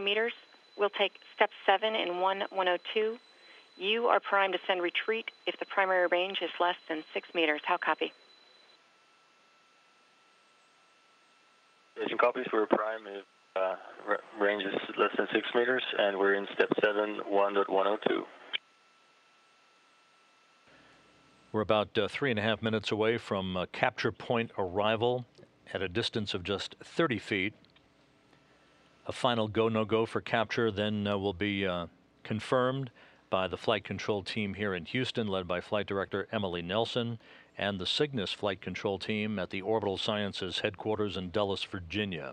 meters. We'll take step 7 in 1102. You are primed to send retreat if the primary range is less than 6 meters. How copy? Station copies. We're prime if range is less than 6 meters, and we're in step 7, 1.102. We're about 3.5 minutes away from capture point arrival at a distance of just 30 feet. A final go, no go for capture then will be confirmed by the flight control team here in Houston, led by Flight Director Emily Nelson, and the Cygnus flight control team at the Orbital Sciences headquarters in Dulles, Virginia.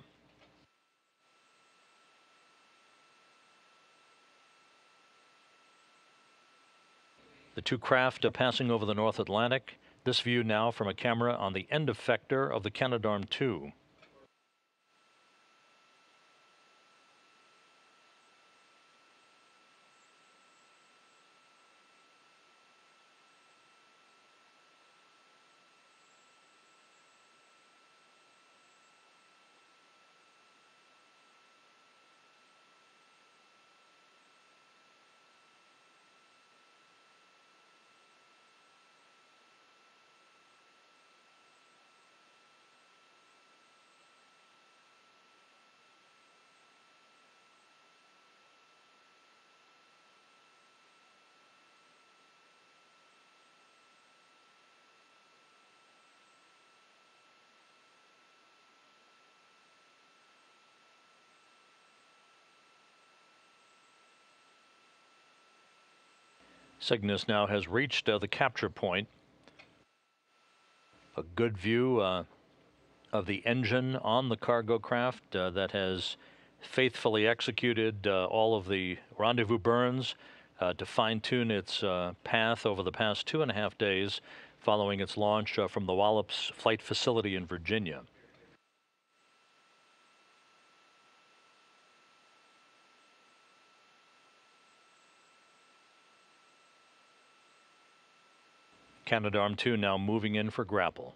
The two craft are passing over the North Atlantic. This view now from a camera on the end effector of the Canadarm2. Cygnus now has reached the capture point. A good view of the engine on the cargo craft that has faithfully executed all of the rendezvous burns to fine-tune its path over the past 2.5 days following its launch from the Wallops Flight Facility in Virginia. Canadarm2 now moving in for grapple.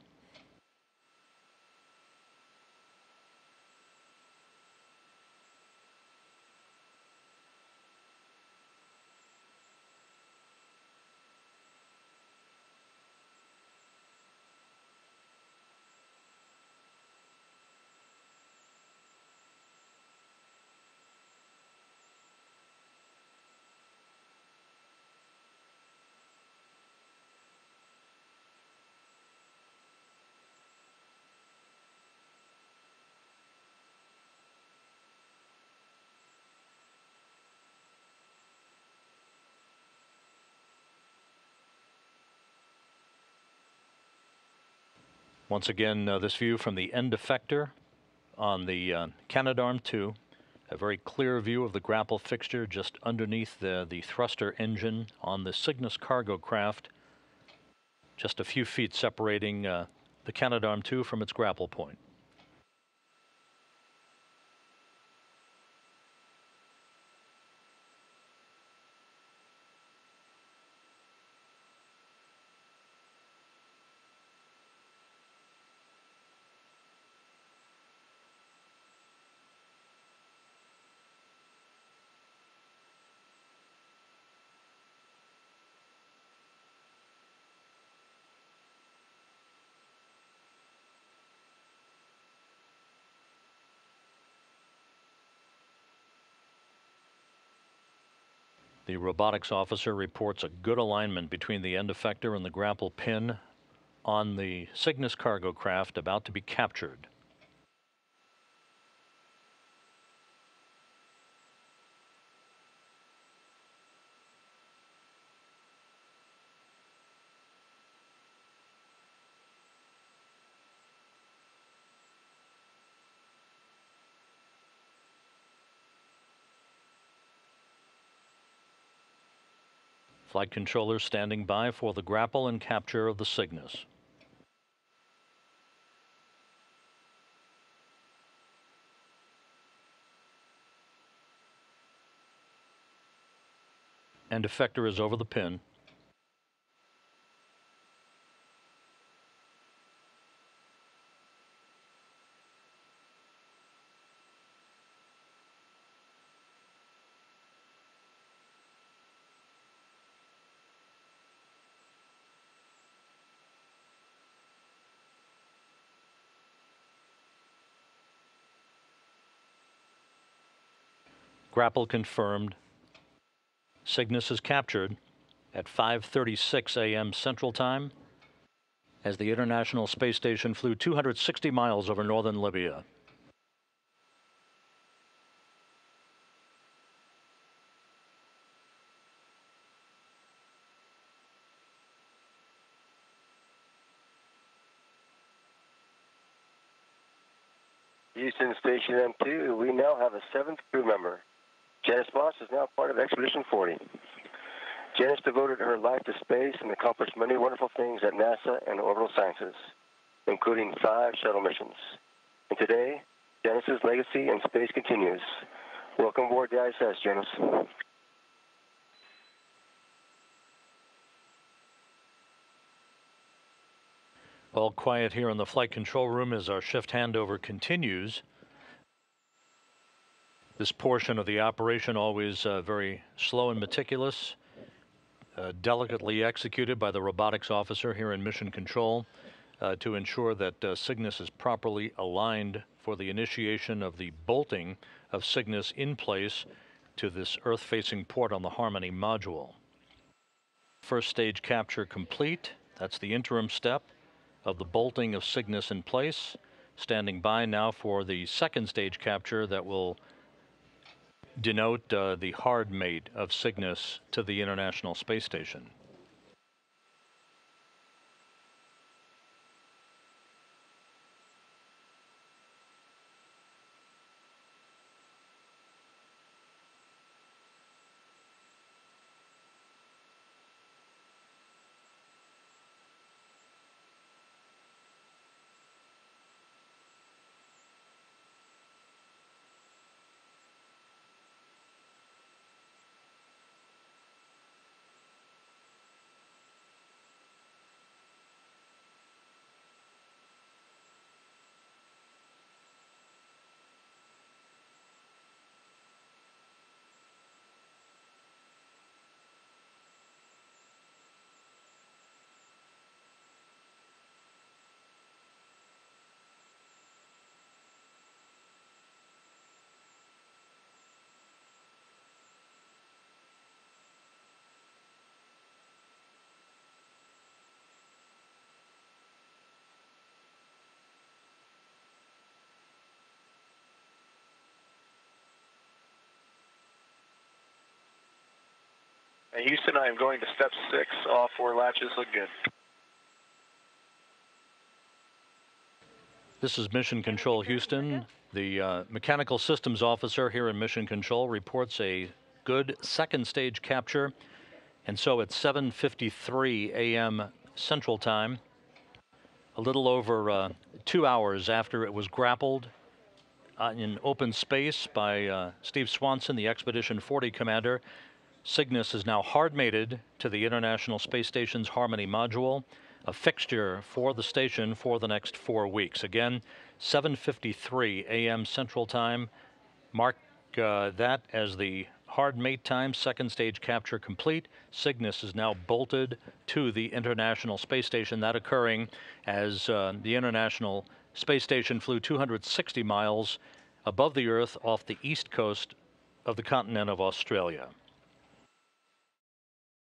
Once again, this view from the end effector on the Canadarm2, a very clear view of the grapple fixture just underneath the thruster engine on the Cygnus cargo craft, just a few feet separating the Canadarm2 from its grapple point. The robotics officer reports a good alignment between the end effector and the grapple pin on the Cygnus cargo craft about to be captured. Flight controllers standing by for the grapple and capture of the Cygnus. And effector is over the pin. Grapple confirmed. Cygnus is captured at 5:36 a.m. Central Time as the International Space Station flew 260 miles over northern Libya. Houston Station M2, we now have a 7th crew member. Janice Voss is now part of Expedition 40. Janice devoted her life to space and accomplished many wonderful things at NASA and Orbital Sciences, including 5 shuttle missions. And today, Janice's legacy in space continues. Welcome aboard the ISS, Janice. All quiet here in the flight control room as our shift handover continues. This portion of the operation always very slow and meticulous, delicately executed by the robotics officer here in Mission Control to ensure that Cygnus is properly aligned for the initiation of the bolting of Cygnus in place to this Earth-facing port on the Harmony module. First stage capture complete. That's the interim step of the bolting of Cygnus in place. Standing by now for the second stage capture that will denote the hard mate of Cygnus to the International Space Station. Houston, I am going to step 6. All 4 latches look good. This is Mission Control Houston. The mechanical systems officer here in Mission Control reports a good second stage capture. And so at 7:53 a.m. Central Time, a little over 2 hours after it was grappled in open space by Steve Swanson, the Expedition 40 commander, Cygnus is now hard-mated to the International Space Station's Harmony module, a fixture for the station for the next 4 weeks. Again, 7:53 a.m. Central Time. Mark that as the hard-mate time, second stage capture complete. Cygnus is now bolted to the International Space Station, that occurring as the International Space Station flew 260 miles above the Earth off the east coast of the continent of Australia.